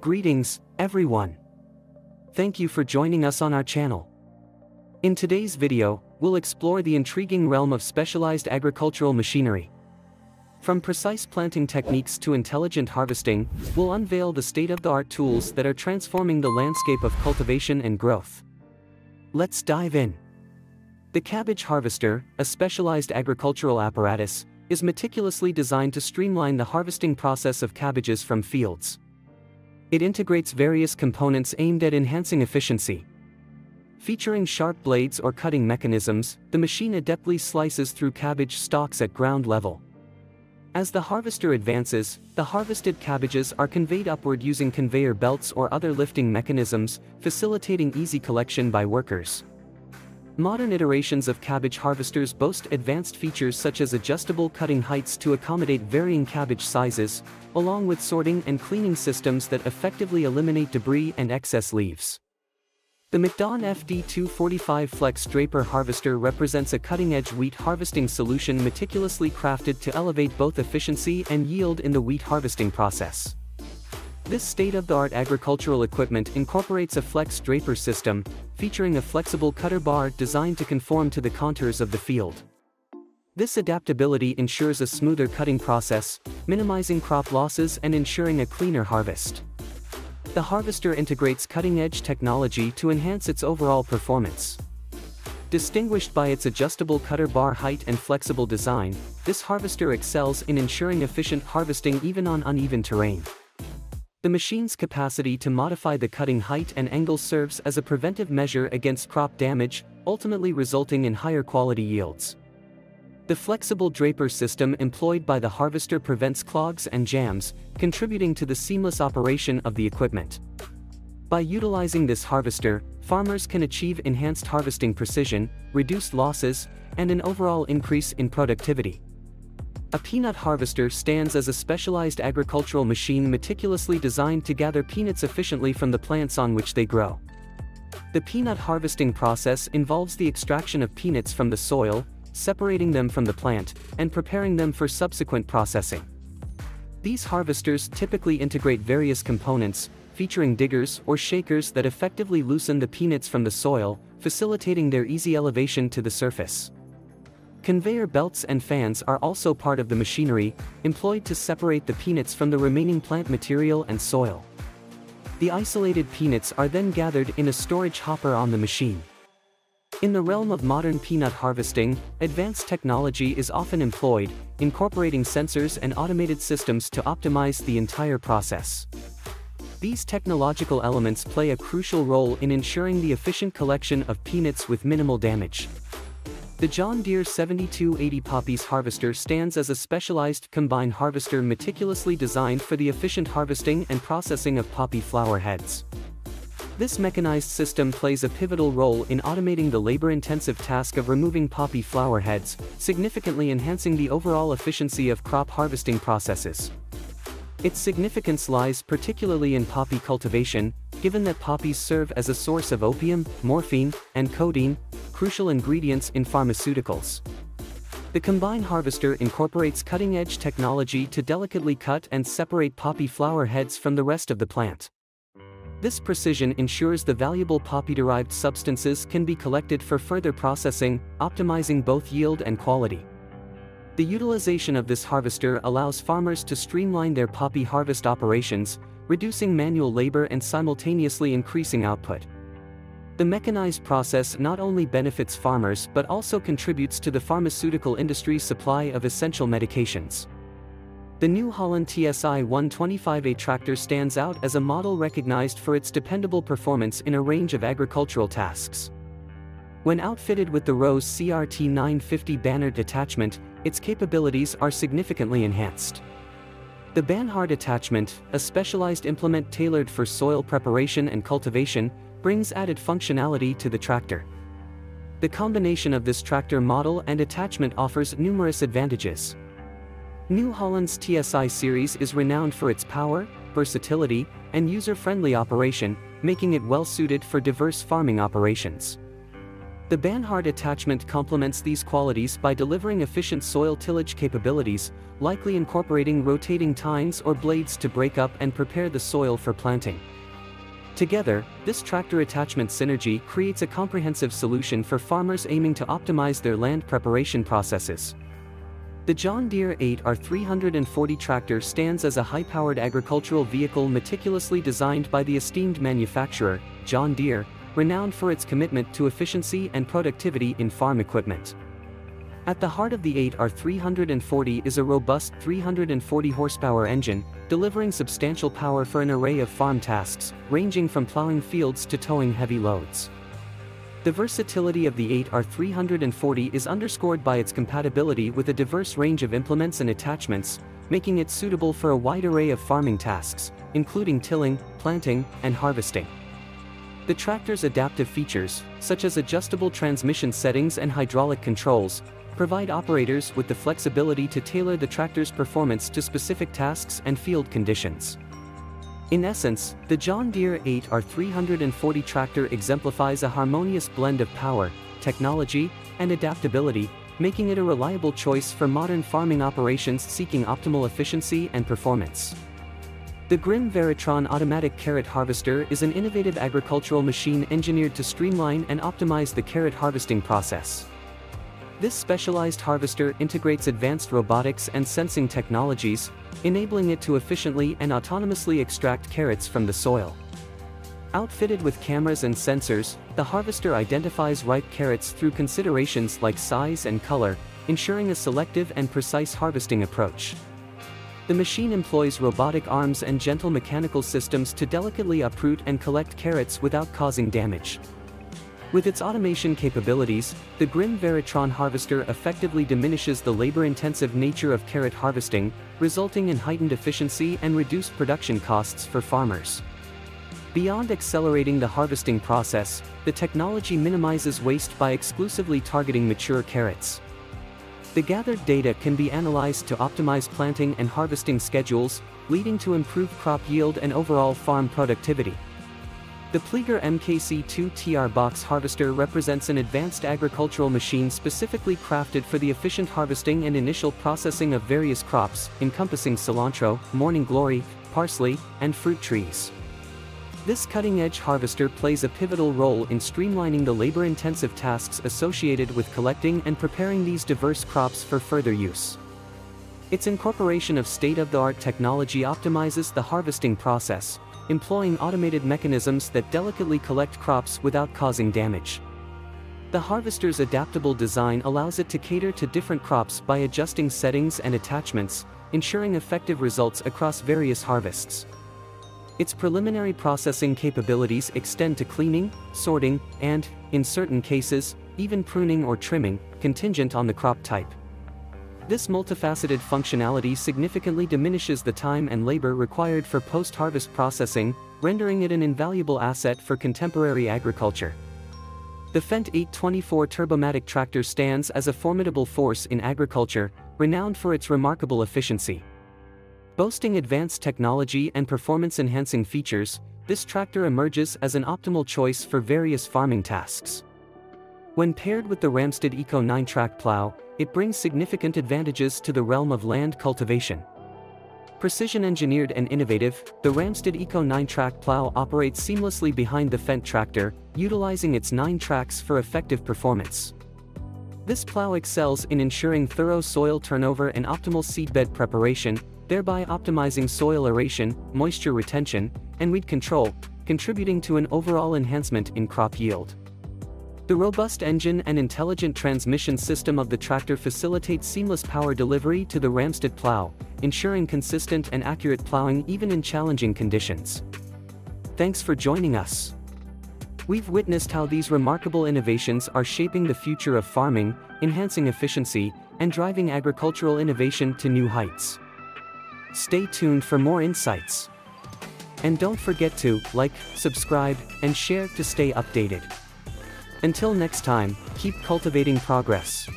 Greetings, everyone. Thank you for joining us on our channel. In today's video, we'll explore the intriguing realm of specialized agricultural machinery. From precise planting techniques to intelligent harvesting, we'll unveil the state-of-the-art tools that are transforming the landscape of cultivation and growth. Let's dive in. The cabbage harvester, a specialized agricultural apparatus, is meticulously designed to streamline the harvesting process of cabbages from fields. It integrates various components aimed at enhancing efficiency. Featuring sharp blades or cutting mechanisms, the machine adeptly slices through cabbage stalks at ground level. As the harvester advances, the harvested cabbages are conveyed upward using conveyor belts or other lifting mechanisms, facilitating easy collection by workers. Modern iterations of cabbage harvesters boast advanced features such as adjustable cutting heights to accommodate varying cabbage sizes, along with sorting and cleaning systems that effectively eliminate debris and excess leaves. The McDonald FD245 Flex Draper Harvester represents a cutting-edge wheat harvesting solution meticulously crafted to elevate both efficiency and yield in the wheat harvesting process. This state-of-the-art agricultural equipment incorporates a flex draper system, featuring a flexible cutter bar designed to conform to the contours of the field. This adaptability ensures a smoother cutting process, minimizing crop losses and ensuring a cleaner harvest. The harvester integrates cutting-edge technology to enhance its overall performance. Distinguished by its adjustable cutter bar height and flexible design, this harvester excels in ensuring efficient harvesting even on uneven terrain. The machine's capacity to modify the cutting height and angle serves as a preventive measure against crop damage, ultimately resulting in higher quality yields. The flexible draper system employed by the harvester prevents clogs and jams, contributing to the seamless operation of the equipment. By utilizing this harvester, farmers can achieve enhanced harvesting precision, reduced losses, and an overall increase in productivity. A peanut harvester stands as a specialized agricultural machine meticulously designed to gather peanuts efficiently from the plants on which they grow. The peanut harvesting process involves the extraction of peanuts from the soil, separating them from the plant, and preparing them for subsequent processing. These harvesters typically integrate various components, featuring diggers or shakers that effectively loosen the peanuts from the soil, facilitating their easy elevation to the surface. Conveyor belts and fans are also part of the machinery, employed to separate the peanuts from the remaining plant material and soil. The isolated peanuts are then gathered in a storage hopper on the machine. In the realm of modern peanut harvesting, advanced technology is often employed, incorporating sensors and automated systems to optimize the entire process. These technological elements play a crucial role in ensuring the efficient collection of peanuts with minimal damage. The John Deere 7280 Poppies Harvester stands as a specialized combine harvester meticulously designed for the efficient harvesting and processing of poppy flower heads. This mechanized system plays a pivotal role in automating the labor-intensive task of removing poppy flower heads, significantly enhancing the overall efficiency of crop harvesting processes. Its significance lies particularly in poppy cultivation, given that poppies serve as a source of opium, morphine, and codeine, crucial ingredients in pharmaceuticals. The combine harvester incorporates cutting-edge technology to delicately cut and separate poppy flower heads from the rest of the plant. This precision ensures the valuable poppy-derived substances can be collected for further processing, optimizing both yield and quality. The utilization of this harvester allows farmers to streamline their poppy harvest operations, reducing manual labor and simultaneously increasing output. The mechanized process not only benefits farmers but also contributes to the pharmaceutical industry's supply of essential medications. The New Holland TSI-125A tractor stands out as a model recognized for its dependable performance in a range of agricultural tasks. When outfitted with the Rose CRT-950 Banner Detachment, its capabilities are significantly enhanced. The Banhard attachment, a specialized implement tailored for soil preparation and cultivation, brings added functionality to the tractor. The combination of this tractor model and attachment offers numerous advantages. New Holland's TSI series is renowned for its power, versatility, and user-friendly operation, making it well-suited for diverse farming operations. The Banhard attachment complements these qualities by delivering efficient soil tillage capabilities, likely incorporating rotating tines or blades to break up and prepare the soil for planting. Together, this tractor attachment synergy creates a comprehensive solution for farmers aiming to optimize their land preparation processes. The John Deere 8R 340 tractor stands as a high-powered agricultural vehicle meticulously designed by the esteemed manufacturer, John Deere, renowned for its commitment to efficiency and productivity in farm equipment. At the heart of the 8R 340 is a robust 340 horsepower engine, delivering substantial power for an array of farm tasks, ranging from plowing fields to towing heavy loads. The versatility of the 8R 340 is underscored by its compatibility with a diverse range of implements and attachments, making it suitable for a wide array of farming tasks, including tilling, planting, and harvesting. The tractor's adaptive features, such as adjustable transmission settings and hydraulic controls, provide operators with the flexibility to tailor the tractor's performance to specific tasks and field conditions. In essence, the John Deere 8R 340 tractor exemplifies a harmonious blend of power, technology, and adaptability, making it a reliable choice for modern farming operations seeking optimal efficiency and performance. The Grimme Varitron Automatic Carrot Harvester is an innovative agricultural machine engineered to streamline and optimize the carrot harvesting process. This specialized harvester integrates advanced robotics and sensing technologies, enabling it to efficiently and autonomously extract carrots from the soil. Outfitted with cameras and sensors, the harvester identifies ripe carrots through considerations like size and color, ensuring a selective and precise harvesting approach. The machine employs robotic arms and gentle mechanical systems to delicately uproot and collect carrots without causing damage. With its automation capabilities, the Grimme Varitron harvester effectively diminishes the labor-intensive nature of carrot harvesting, resulting in heightened efficiency and reduced production costs for farmers. Beyond accelerating the harvesting process, the technology minimizes waste by exclusively targeting mature carrots. The gathered data can be analyzed to optimize planting and harvesting schedules, leading to improved crop yield and overall farm productivity. The Plieger MKC2TR box harvester represents an advanced agricultural machine specifically crafted for the efficient harvesting and initial processing of various crops, encompassing cilantro, morning glory, parsley, and fruit trees. This cutting-edge harvester plays a pivotal role in streamlining the labor-intensive tasks associated with collecting and preparing these diverse crops for further use. Its incorporation of state-of-the-art technology optimizes the harvesting process, employing automated mechanisms that delicately collect crops without causing damage. The harvester's adaptable design allows it to cater to different crops by adjusting settings and attachments, ensuring effective results across various harvests. Its preliminary processing capabilities extend to cleaning, sorting, and, in certain cases, even pruning or trimming, contingent on the crop type. This multifaceted functionality significantly diminishes the time and labor required for post-harvest processing, rendering it an invaluable asset for contemporary agriculture. The Fendt 824 Turbomatic tractor stands as a formidable force in agriculture, renowned for its remarkable efficiency. Boasting advanced technology and performance-enhancing features, this tractor emerges as an optimal choice for various farming tasks. When paired with the Ramstad Eco 9-Track Plow, it brings significant advantages to the realm of land cultivation. Precision-engineered and innovative, the Ramstad Eco 9-Track Plow operates seamlessly behind the Fendt tractor, utilizing its 9 tracks for effective performance. This plow excels in ensuring thorough soil turnover and optimal seedbed preparation, thereby optimizing soil aeration, moisture retention, and weed control, contributing to an overall enhancement in crop yield. The robust engine and intelligent transmission system of the tractor facilitates seamless power delivery to the Ramstad plow, ensuring consistent and accurate plowing even in challenging conditions. Thanks for joining us. We've witnessed how these remarkable innovations are shaping the future of farming, enhancing efficiency, and driving agricultural innovation to new heights. Stay tuned for more insights. And don't forget to like, subscribe, and share to stay updated. Until next time, keep cultivating progress.